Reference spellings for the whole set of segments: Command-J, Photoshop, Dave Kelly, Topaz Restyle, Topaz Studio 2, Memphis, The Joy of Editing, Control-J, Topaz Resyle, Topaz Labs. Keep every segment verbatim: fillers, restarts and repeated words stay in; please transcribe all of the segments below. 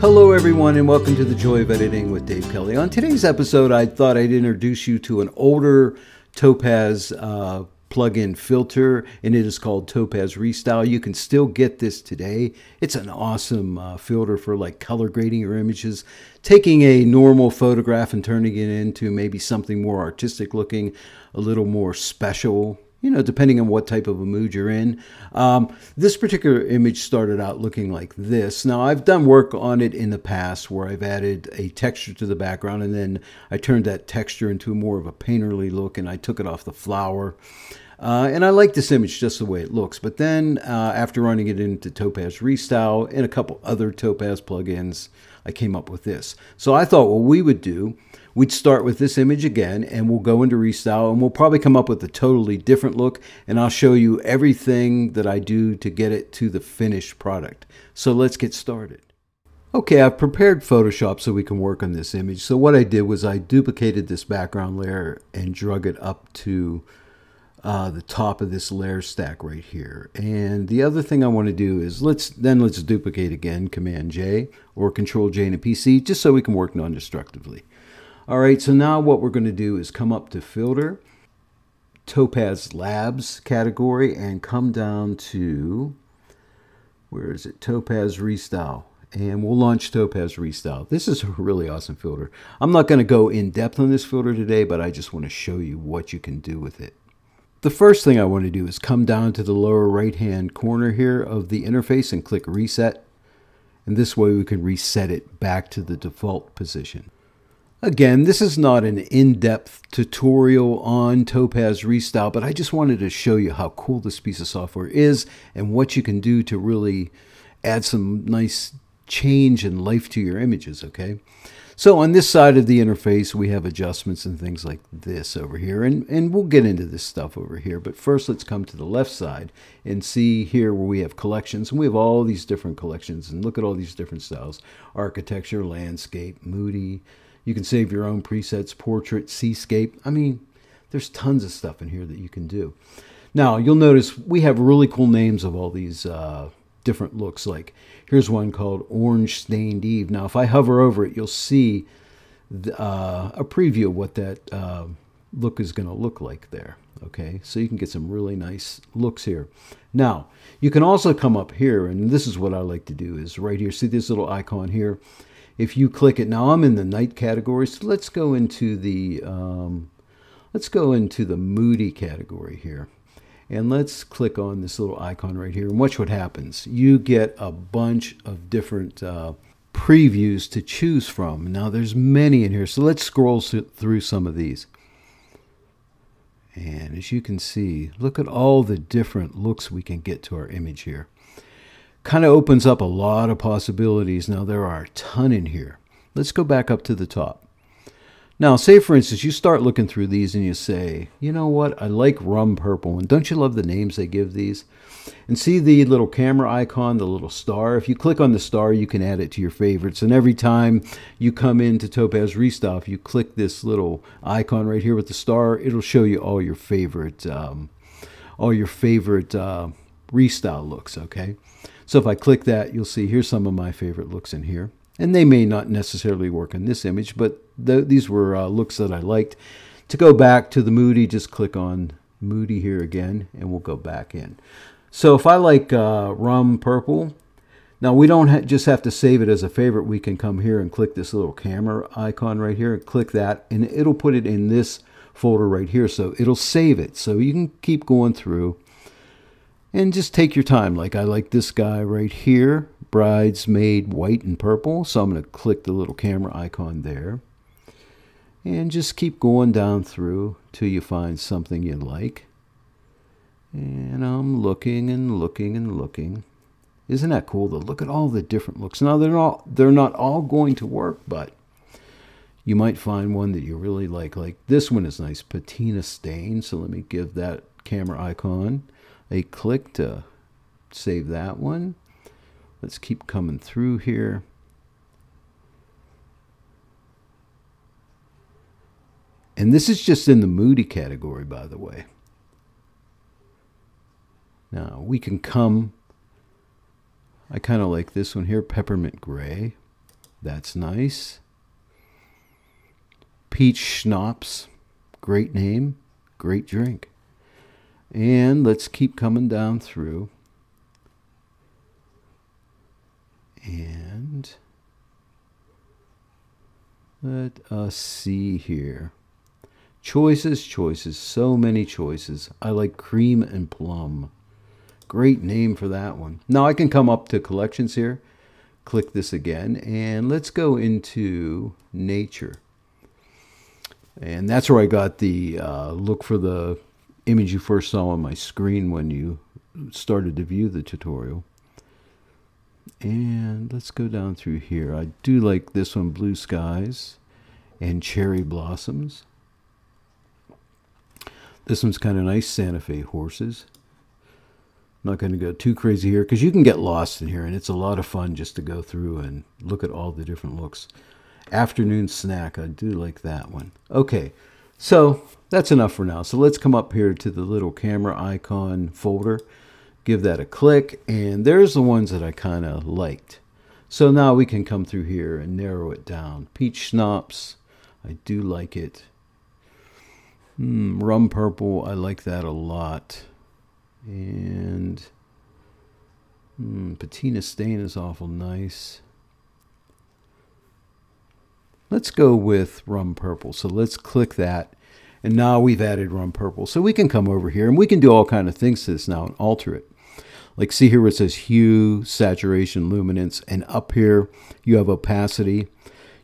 Hello everyone and welcome to The Joy of Editing with Dave Kelly. On today's episode, I thought I'd introduce you to an older Topaz uh, plug-in filter, and it is called Topaz Restyle. You can still get this today. It's an awesome uh, filter for like color grading your images, taking a normal photograph and turning it into maybe something more artistic looking, a little more special, you know, depending on what type of a mood you're in. Um, this particular image started out looking like this. Now, I've done work on it in the past where I've added a texture to the background, and then I turned that texture into more of a painterly look, and I took it off the flower. Uh, and I like this image just the way it looks. But then uh, after running it into Topaz Restyle and a couple other Topaz plugins, I came up with this. So I thought what we would do, we'd start with this image again, and we'll go into Restyle, and we'll probably come up with a totally different look, and I'll show you everything that I do to get it to the finished product. So let's get started. Okay, I've prepared Photoshop so we can work on this image. So what I did was I duplicated this background layer and drug it up to Uh, the top of this layer stack right here. And the other thing I want to do is let's then let's duplicate again, Command-J or Control-J in a P C, just so we can work non-destructively. All right, so now what we're going to do is come up to Filter, Topaz Labs category, and come down to, where is it, Topaz Restyle. And we'll launch Topaz Restyle. This is a really awesome filter. I'm not going to go in depth on this filter today, but I just want to show you what you can do with it. The first thing I want to do is come down to the lower right-hand corner here of the interface and click Reset. And this way we can reset it back to the default position. Again, this is not an in-depth tutorial on Topaz Restyle, but I just wanted to show you how cool this piece of software is and what you can do to really add some nice change and life to your images, okay? So on this side of the interface, we have adjustments and things like this over here. And, and we'll get into this stuff over here. But first, let's come to the left side and see here where we have collections. And we have all these different collections. And look at all these different styles. Architecture, landscape, moody. You can save your own presets, portrait, seascape. I mean, there's tons of stuff in here that you can do. Now, you'll notice we have really cool names of all these uh, different looks. Like here's one called Orange Stained Eve. Now if I hover over it, you'll see the, uh, a preview of what that uh, look is going to look like there. Okay, so you can get some really nice looks here. Now you can also come up here, and this is what I like to do, is right here, see this little icon here? If you click it, now I'm in the night category, so let's go into the um, let's go into the moody category here. And let's click on this little icon right here and watch what happens. You get a bunch of different uh, previews to choose from. Now there's many in here, so let's scroll through some of these. And as you can see, look at all the different looks we can get to our image here. Kind of opens up a lot of possibilities. Now there are a ton in here. Let's go back up to the top. Now, say, for instance, you start looking through these and you say, you know what, I like rum purple. And don't you love the names they give these? And see the little camera icon, the little star? If you click on the star, you can add it to your favorites. And every time you come into Topaz Restyle, if you click this little icon right here with the star, it'll show you all your favorite, um, all your favorite uh, Restyle looks, okay? So if I click that, you'll see here's some of my favorite looks in here. And they may not necessarily work in this image, but th these were uh, looks that I liked. To go back to the moody, just click on moody here again, and we'll go back in. So if I like uh, rum purple, now we don't ha just have to save it as a favorite. We can come here and click this little camera icon right here, and click that, and it'll put it in this folder right here. So it'll save it. So you can keep going through and just take your time. Like I like this guy right here, Bridesmaid White and Purple. So I'm going to click the little camera icon there and just keep going down through till you find something you like. And I'm looking and looking and looking. Isn't that cool though? Look at all the different looks. Now they're not they're not all going to work, but you might find one that you really like. Like this one is nice, patina stain. So let me give that camera icon a click to save that one. Let's keep coming through here. And this is just in the moody category, by the way. Now we can come, I kind of like this one here, Peppermint Gray. That's nice. Peach Schnapps. Great name. Great drink. And let's keep coming down through. And let us see here. Choices, choices. So many choices. I like cream and plum. Great name for that one. Now I can come up to collections here. Click this again. And let's go into nature. And that's where I got the uh, look for the image you first saw on my screen when you started to view the tutorial. And let's go down through here. I do like this one, Blue Skies and Cherry Blossoms. This one's kind of nice, Santa Fe Horses. I'm not going to go too crazy here because you can get lost in here, and it's a lot of fun just to go through and look at all the different looks. Afternoon Snack, I do like that one. Okay, so that's enough for now. So let's come up here to the little camera icon folder, give that a click, and there's the ones that I kind of liked. So now we can come through here and narrow it down. Peach Schnapps, I do like it. Mm, Rum Purple, I like that a lot. And mm, Patina Stain is awful nice. Let's go with Rum Purple. So let's click that. And now we've added Rum Purple. So we can come over here and we can do all kinds of things to this now and alter it. Like see here where it says hue, saturation, luminance. And up here you have opacity.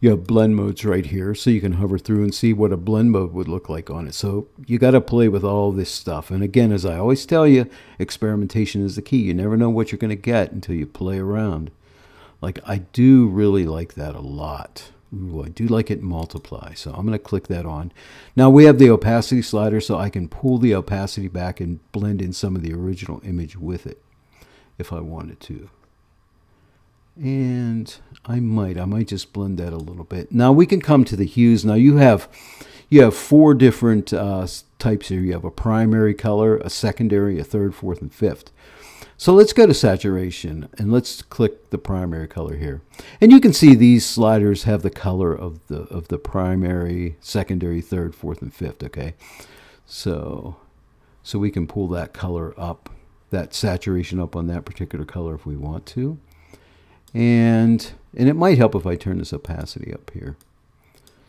You have blend modes right here. So you can hover through and see what a blend mode would look like on it. So you got to play with all this stuff. And again, as I always tell you, experimentation is the key. You never know what you're going to get until you play around. Like I do really like that a lot. Ooh, I do like it multiply, so I'm going to click that on. Now we have the opacity slider, so I can pull the opacity back and blend in some of the original image with it if I wanted to. And I might, I might just blend that a little bit. Now we can come to the hues. Now you have, you have four different uh, types here. You have a primary color, a secondary, a third, fourth, and fifth. So let's go to saturation and let's click the primary color here. And you can see these sliders have the color of the of the primary, secondary, third, fourth, and fifth, okay? So so we can pull that color up, that saturation up on that particular color if we want to. And and it might help if I turn this opacity up here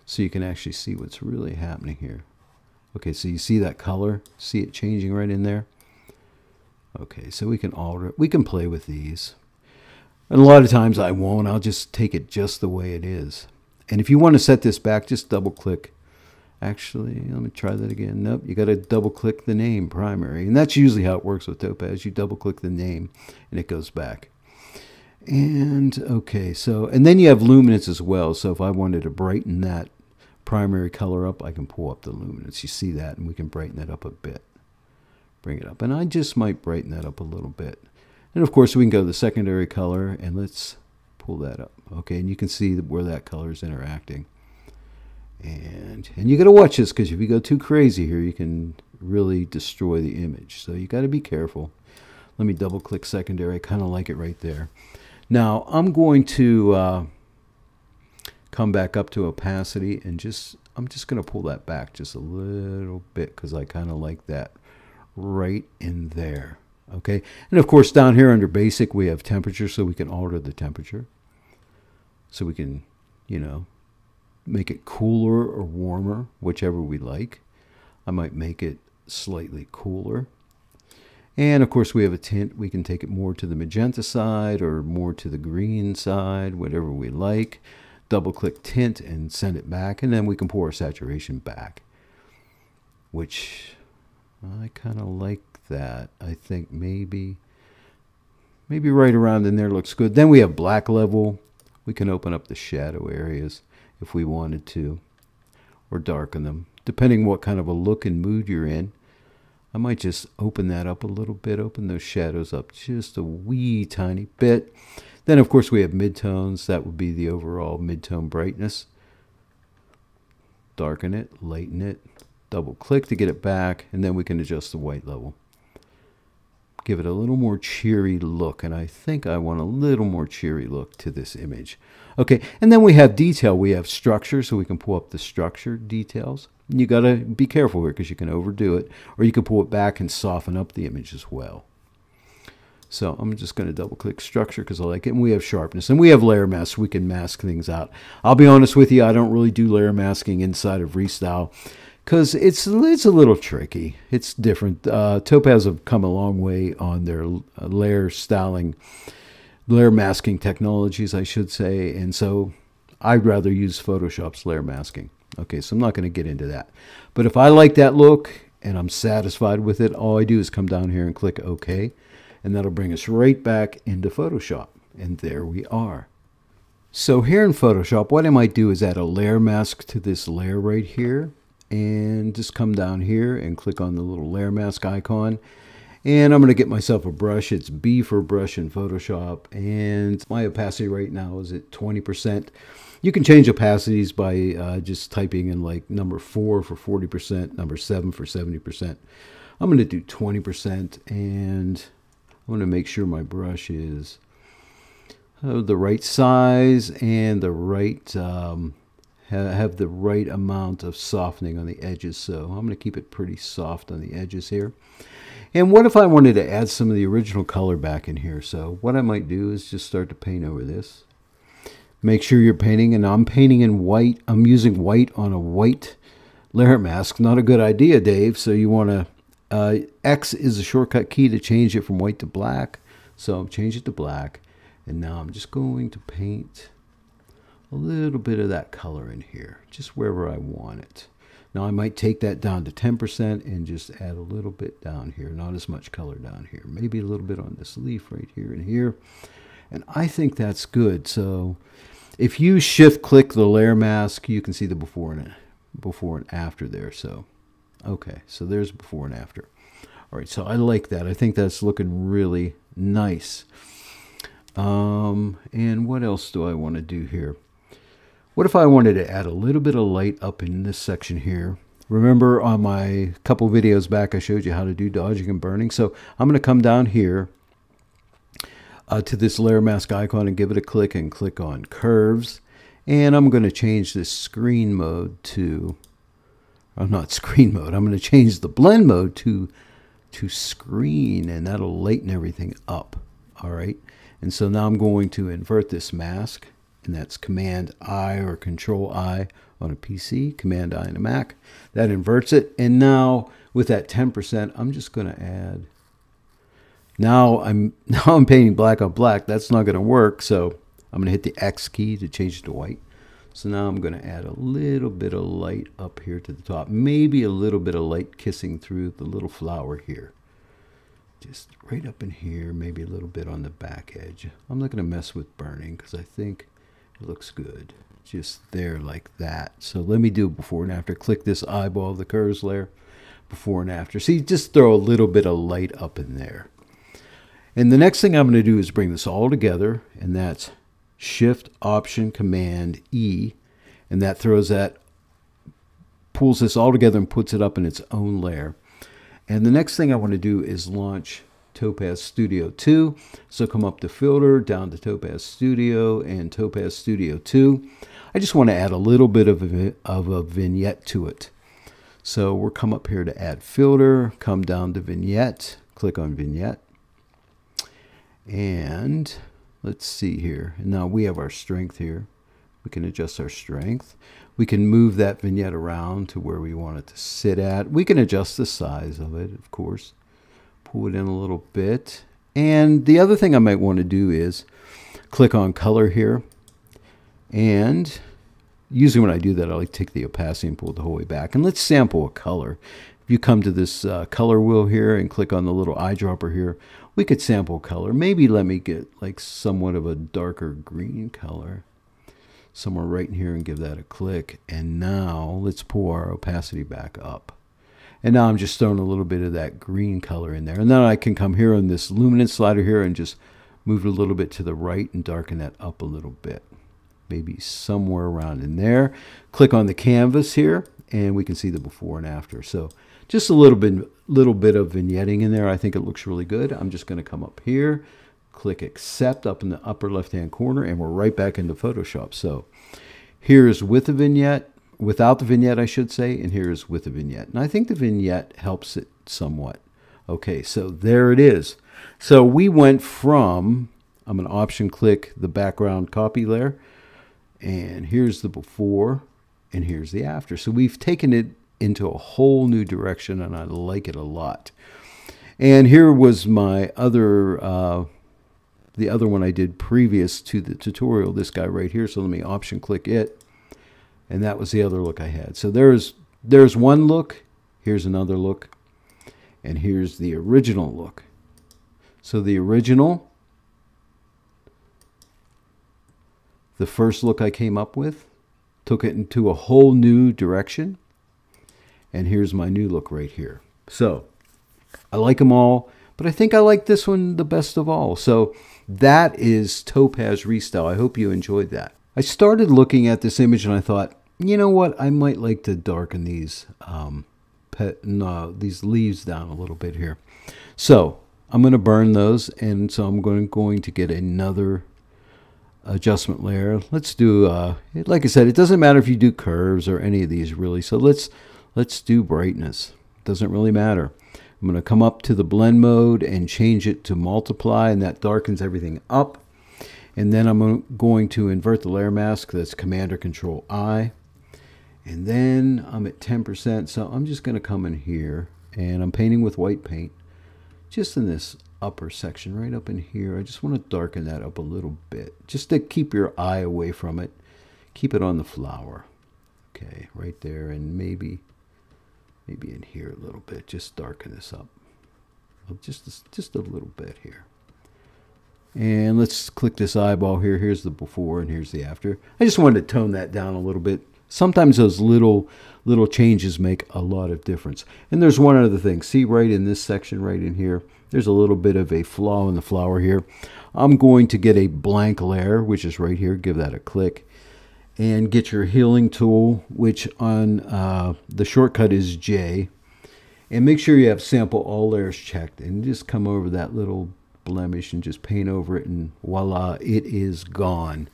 so you can actually see what's really happening here. Okay, so you see that color? See it changing right in there? Okay, so we can alter it. We can play with these. And a lot of times I won't. I'll just take it just the way it is. And if you want to set this back, just double-click. Actually, let me try that again. Nope, you got to double-click the name, primary. And that's usually how it works with Topaz. You double-click the name, and it goes back. And, okay, so, and then you have luminance as well. So if I wanted to brighten that primary color up, I can pull up the luminance. You see that, and we can brighten that up a bit. Bring it up, and I just might brighten that up a little bit. And of course we can go to the secondary color and let's pull that up. Okay, and you can see where that color is interacting. And and you got to watch this because if you go too crazy here, you can really destroy the image. So you got to be careful. Let me double click secondary. I kind of like it right there. Now I'm going to uh, come back up to opacity and just I'm just going to pull that back just a little bit because I kind of like that right in there. Okay, and of course down here under basic we have temperature, so we can alter the temperature, so we can, you know, make it cooler or warmer, whichever we like. I might make it slightly cooler. And of course we have a tint. We can take it more to the magenta side or more to the green side, whatever we like. Double click tint and send it back, and then we can pour our saturation back, which I kind of like that. I think maybe maybe right around in there looks good. Then we have black level. We can open up the shadow areas if we wanted to, or darken them, depending what kind of a look and mood you're in. I might just open that up a little bit, open those shadows up just a wee tiny bit. Then, of course, we have midtones. That would be the overall midtone brightness. Darken it, lighten it. Double click to get it back, and then we can adjust the white level. give it a little more cheery look, and I think I want a little more cheery look to this image. Okay, and then we have detail. We have structure, so we can pull up the structure details. You got to be careful here because you can overdo it, or you can pull it back and soften up the image as well. So I'm just going to double-click structure because I like it. And we have sharpness. And we have layer mask, so we can mask things out. I'll be honest with you, I don't really do layer masking inside of Restyle because it's, it's a little tricky. It's different. Uh, Topaz have come a long way on their layer styling, layer masking technologies, I should say. And so I'd rather use Photoshop's layer masking. Okay, so I'm not going to get into that. But if I like that look and I'm satisfied with it, all I do is come down here and click OK. And that'll bring us right back into Photoshop. And there we are. So here in Photoshop, what I might do is add a layer mask to this layer right here. And just come down here and click on the little layer mask icon. And I'm going to get myself a brush. It's B for brush in Photoshop. And my opacity right now is at twenty percent. You can change opacities by uh, just typing in like number four for forty percent, number seven for seventy percent. I'm going to do twenty percent, and I want to make sure my brush is uh, the right size and the right um, ha have the right amount of softening on the edges. So I'm going to keep it pretty soft on the edges here. And what if I wanted to add some of the original color back in here? So what I might do is just start to paint over this. Make sure you're painting, and I'm painting in white. I'm using white on a white layer mask. Not a good idea, Dave. So you want to Uh, X is a shortcut key to change it from white to black. So I'll change it to black. And now I'm just going to paint a little bit of that color in here, just wherever I want it. Now I might take that down to ten percent and just add a little bit down here. Not as much color down here. Maybe a little bit on this leaf right here and here. And I think that's good. So if you shift click the layer mask, you can see the before and, before and after there. So okay, so there's before and after. All right, so I like that. I think that's looking really nice. Um, and what else do I want to do here? What if I wanted to add a little bit of light up in this section here? Remember on my couple videos back, I showed you how to do dodging and burning. So I'm going to come down here uh, to this layer mask icon and give it a click and click on curves. And I'm going to change this screen mode to... I'm not screen mode. I'm going to change the blend mode to to screen, and that'll lighten everything up. All right. And so now I'm going to invert this mask, and that's Command-I or Control-I on a P C, Command-I on a Mac. That inverts it. And now with that ten percent, I'm just going to add. Now I'm now I'm painting black on black. That's not going to work. So I'm going to hit the X key to change it to white. So now I'm going to add a little bit of light up here to the top. Maybe a little bit of light kissing through the little flower here. Just right up in here, maybe a little bit on the back edge. I'm not going to mess with burning because I think it looks good. Just there like that. So let me do before and after. Click this eyeball of the curves layer. Before and after. See, just throw a little bit of light up in there. And the next thing I'm going to do is bring this all together, and that's Shift Option Command E, and that throws that, pulls this all together and puts it up in its own layer. And the next thing I want to do is launch Topaz Studio two. So come up to Filter, down to Topaz Studio and Topaz Studio two. I just want to add a little bit of a, of a vignette to it. So we'll come up here to Add Filter, come down to Vignette, click on Vignette, and let's see here. Now we have our strength here. We can adjust our strength. We can move that vignette around to where we want it to sit at. We can adjust the size of it, of course. Pull it in a little bit. And the other thing I might want to do is click on color here. And usually when I do that, I like to take the opacity and pull it the whole way back. And let's sample a color. If you come to this uh, color wheel here and click on the little eyedropper here, we could sample color. Maybe let me get like somewhat of a darker green color somewhere right in here and give that a click. And now let's pull our opacity back up. And now I'm just throwing a little bit of that green color in there. And then I can come here on this luminance slider here and just move it a little bit to the right and darken that up a little bit. Maybe somewhere around in there. Click on the canvas here. and we can see the before and after. So just a little bit, little bit of vignetting in there. I think it looks really good. I'm just going to come up here, click accept up in the upper left-hand corner, and we're right back into Photoshop. So here's with the vignette, without the vignette, I should say, and here's with the vignette. And I think the vignette helps it somewhat. Okay, so there it is. So we went from, I'm going to option click the background copy layer, and here's the before, and here's the after. So we've taken it into a whole new direction, and I like it a lot. And here was my other, uh, the other one I did previous to the tutorial, this guy right here. So let me option click it, and that was the other look I had. So there's, there's one look, here's another look, and here's the original look. So the original, the first look I came up with, took it into a whole new direction. And here's my new look right here. So I like them all, but I think I like this one the best of all. So that is Topaz Restyle. I hope you enjoyed that. I started looking at this image and I thought, you know what? I might like to darken these, um, pet, no, these leaves down a little bit here. So I'm going to burn those. And so I'm going, going to get another adjustment layer. Let's do, uh, like I said, it doesn't matter if you do curves or any of these really. So let's, let's do brightness. Doesn't really matter. I'm going to come up to the blend mode and change it to multiply, and that darkens everything up. And then I'm going to invert the layer mask. That's Command or Control I. And then I'm at ten percent. So I'm just going to come in here, and I'm painting with white paint just in this upper section right up in here. I just want to darken that up a little bit just to keep your eye away from it. Keep it on the flower. Okay, right there, and maybe maybe in here a little bit. Just darken this up just just a little bit here. And let's click this eyeball here. Here's the before and here's the after. I just wanted to tone that down a little bit. Sometimes those little little changes make a lot of difference. And there's one other thing. See right in this section right in here, there's a little bit of a flaw in the flower here. I'm going to get a blank layer, which is right here. Give that a click. And get your healing tool, which on uh, the shortcut is J. And make sure you have sample all layers checked. And just come over that little blemish and just paint over it. And voila, it is gone.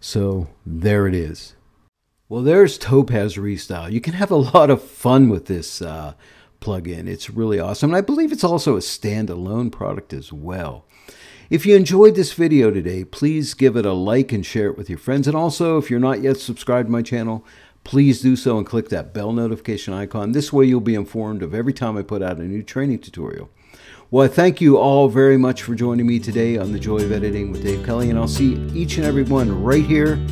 So there it is. Well, there's Topaz Restyle. You can have a lot of fun with this uh, plugin. It's really awesome. And I believe it's also a standalone product as well. If you enjoyed this video today, please give it a like and share it with your friends. And also, if you're not yet subscribed to my channel, please do so and click that bell notification icon. This way you'll be informed of every time I put out a new training tutorial. Well, I thank you all very much for joining me today on The Joy of Editing with Dave Kelly, and I'll see each and every one right here